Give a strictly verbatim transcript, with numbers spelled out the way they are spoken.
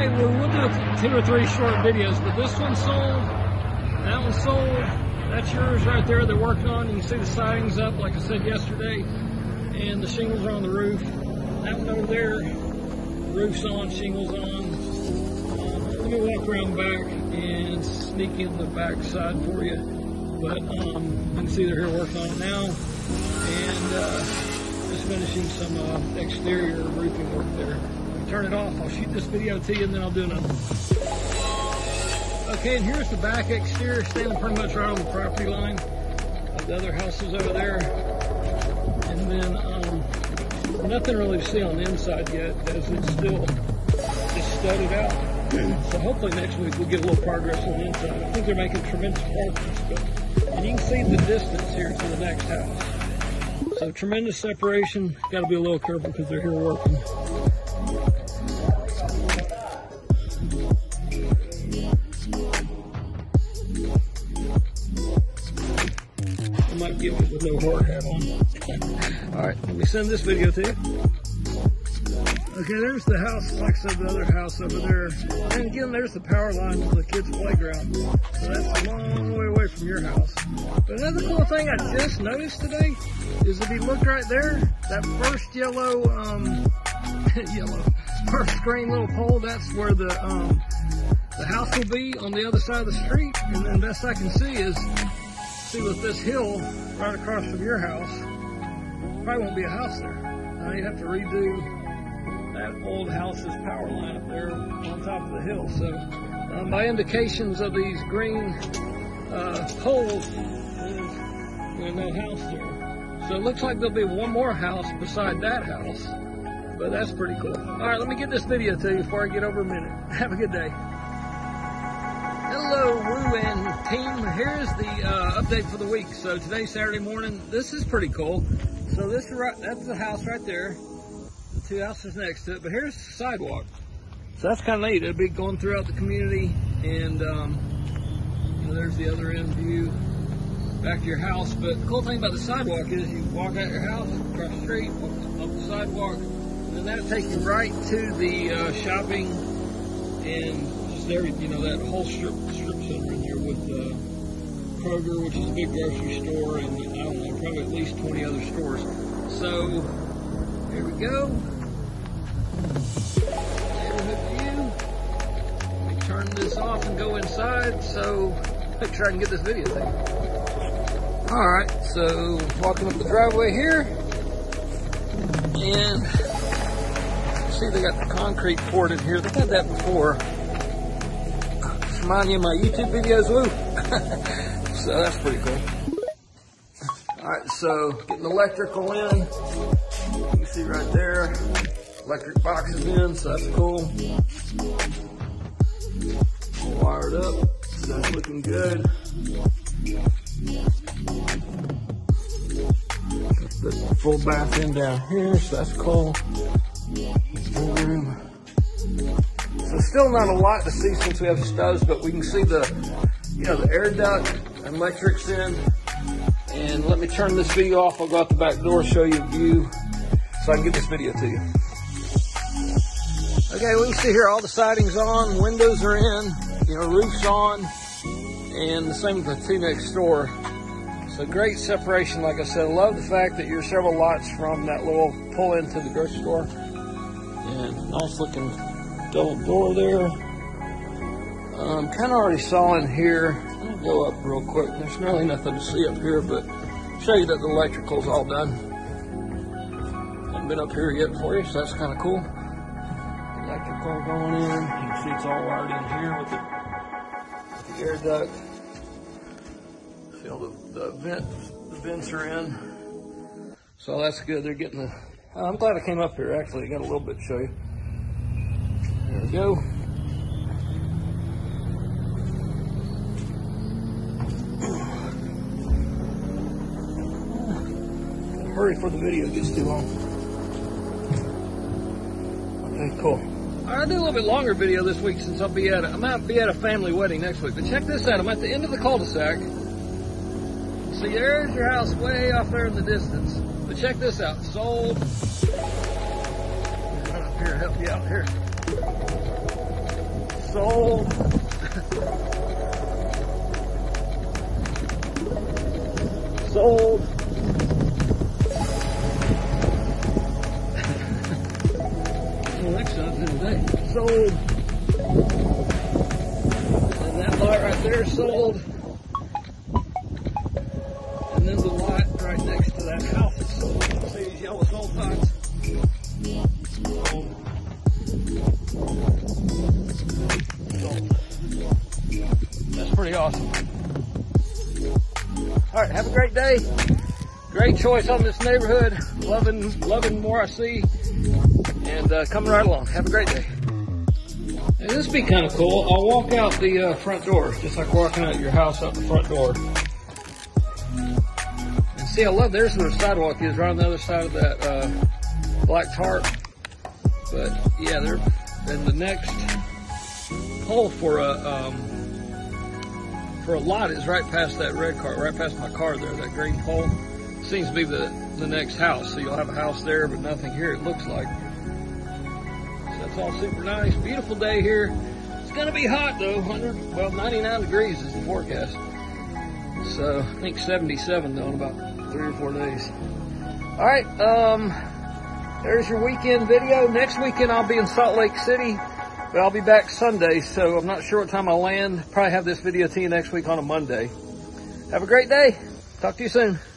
Hey, well, we'll do two or three short videos, but this one's sold, that one's sold, that's yours right there they're working on. You can see the siding's up, like I said yesterday, and the shingles are on the roof. That one over there, roof's on, shingles on. Um, let me walk around back and sneak in the back side for you, but um, you can see they're here working on it now, and uh, just finishing some uh, exterior roofing work there. Turn it off, I'll shoot this video to you and then I'll do another one. Okay, and here's the back exterior, standing pretty much right on the property line of the other houses over there. And then um, nothing really to see on the inside yet, as it's still just studded out. So hopefully next week we'll get a little progress on the inside. I think they're making tremendous progress. And you can see the distance here to the next house. So tremendous separation, gotta be a little careful because they're here working. Might be able to put no horror hat on. Alright, let me send this video to you. Okay, there's the house, like I said, the other house over there. And again, there's the power line to the kids' playground. So that's a long way away from your house. But another cool thing I just noticed today is if you look right there, that first yellow, um, yellow, first green little pole, that's where the, um, the house will be on the other side of the street. And then best I can see is, see with this hill right across from your house, probably won't be a house there. Now you'd have to redo that old house's power line up there on top of the hill. So um, by indications of these green uh, poles, there's no house there. So it looks like there'll be one more house beside that house, but that's pretty cool. All right, let me get this video to you before I get over a minute. Have a good day. Hello, Wu and team. Here's the uh, update for the week. So today's Saturday morning. This is pretty cool. So this right, that's the house right there. The two houses next to it. But here's the sidewalk. So that's kind of neat. It'll be going throughout the community. And um, there's the other end view back to your house. But the cool thing about the sidewalk is you walk out your house, across the street, up the sidewalk, and then that'll take you right to the uh, shopping and there, you know, that whole strip, strip center in here with uh, Kroger, which is a big grocery store, and I don't know, probably at least twenty other stores. So, here we go. Neighborhood view. Let me turn this off and go inside, so I try and get this video thing. Alright, so walking up the driveway here, and see they got the concrete poured in here. They've had that before. Remind you of my YouTube videos, Woo. So that's pretty cool. Alright, so getting electrical in. You can see right there, electric boxes in, so that's cool. Wired up, so that's looking good. The full bath in down here, so that's cool. Room. So still not a lot to see since we have stoves, but we can see the, you know, the air duct, electrics in. And let me turn this video off. I'll go out the back door, show you a view, so I can get this video to you. Okay, we can see here all the siding's on, windows are in, you know, roof's on, and the same with the two next door. So great separation, like I said. I love the fact that you're several lots from that little pull into the grocery store. And nice looking double door there. Um, kind of already saw in here. I'll go up real quick. There's really nothing to see up here, but I'll show you that the electrical's all done. Haven't been up here yet for you, so that's kind of cool. Electrical going in. You can see it's all wired in here with the, with the air duct. See all the, the vents. The vents are in, so that's good. They're getting the. Uh, I'm glad I came up here. Actually, I got a little bit to show you. There we go. Hurry before the video gets too long. Okay, cool. All right, I'll do a little bit longer video this week since I'll be at a, I might be at a family wedding next week. But check this out. I'm at the end of the cul-de-sac. See, there's your house way off there in the distance. But check this out. Sold. Come up here and help you out here. soul. Sold. Alexa, that sold. And that lot right there sold. And there's a lot right next to that house that's sold. You can see these yellow soul pots. That's pretty awesome. All right, have a great day. Great choice on this neighborhood. Loving, loving more I see, and uh, coming right along. Have a great day. Hey, this would be kind of cool. I'll walk out the uh, front door, just like walking out your house out the front door. And see, I love there's where the sidewalk is, right on the other side of that uh, black tarp. But yeah, they're and the next hole for a. Um, For a lot is right past that red car, right past my car there, that green pole. Seems to be the, the next house. So you'll have a house there, but nothing here, it looks like. So that's all super nice. Beautiful day here. It's going to be hot though. one hundred, well, ninety-nine degrees is the forecast. So I think seventy-seven though in about three or four days. All right, um, there's your weekend video. Next weekend I'll be in Salt Lake City. But I'll be back Sunday, so I'm not sure what time I'll land. Probably have this video to you next week on a Monday. Have a great day. Talk to you soon.